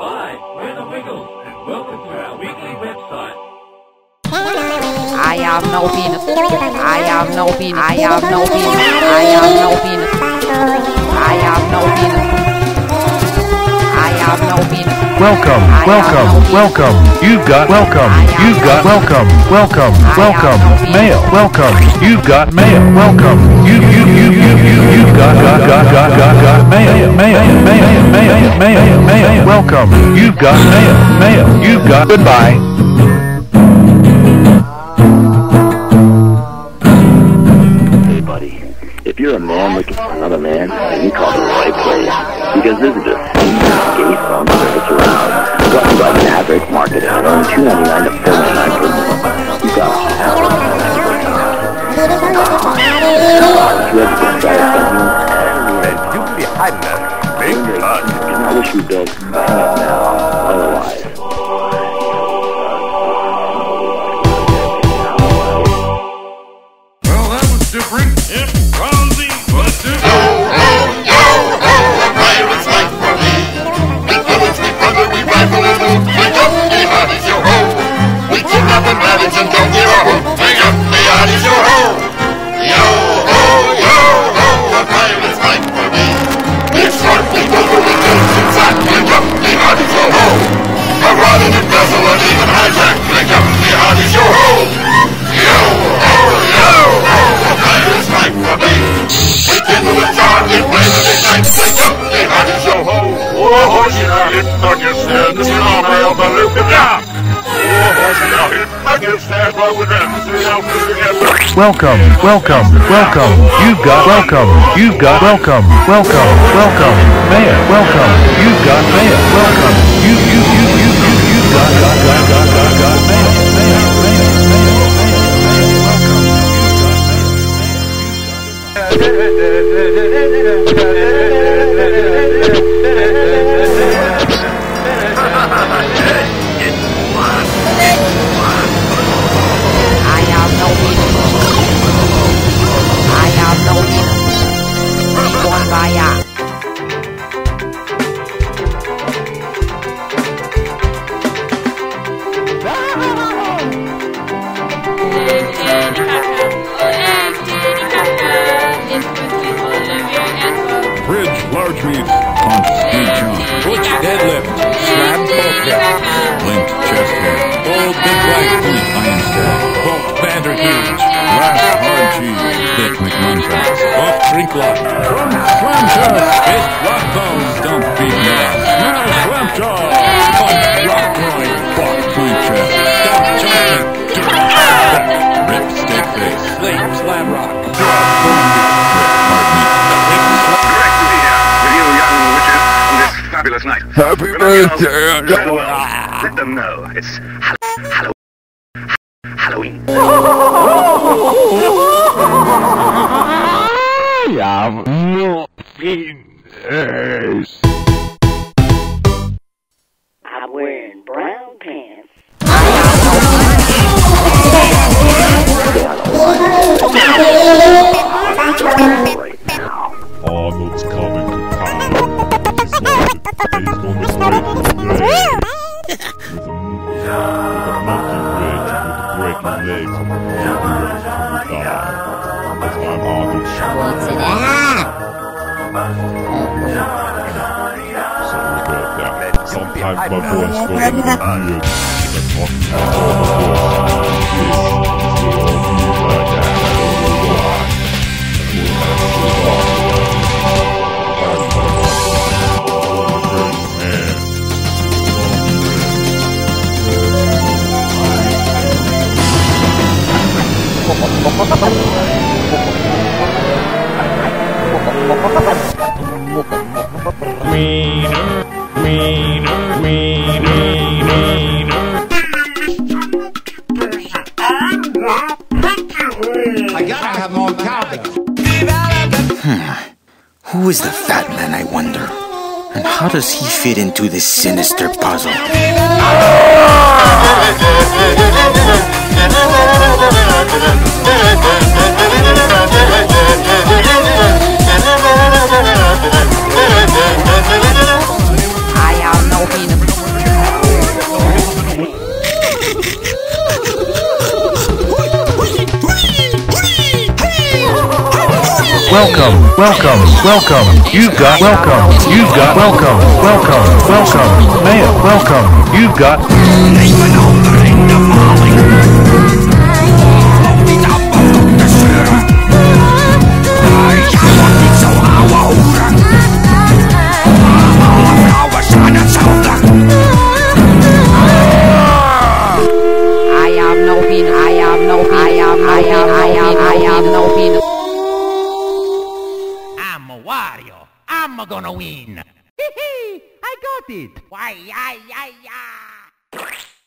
Hi, we're the Wiggles, and welcome to our weekly website. I have no penis. I have no penis. I have no penis. I have no penis. I have no penis. I have no penis. Welcome, welcome, welcome. You've got welcome. You've got welcome. Welcome, welcome. Mail. Welcome. You've got mail. Welcome. You've got mail. Mail. Welcome. You've got mail. Mail. You've got goodbye. If you're a man looking for another man, you call the right place. Because this is just gay fun that's around. We're talking about an average market out on $2.99 to $4.99. You got a house. I wish we built a now. Otherwise. Well, that was different. Welcome, welcome, welcome. You've got welcome. You've got welcome. Welcome, welcome. Mayor, welcome. You've got mayor. Welcome. You got Happy birthday! Let them know it's Halloween. I have no penis. I'm wearing brown pants. Right now. Arnold's coming to town. He's going to break I gotta have more topics. Who is the fat man, I wonder? And how does he fit into this sinister puzzle? I have no penis. welcome, welcome, mail, welcome, you've got I'm gonna win. Hee hee, I got it. Why, yeah.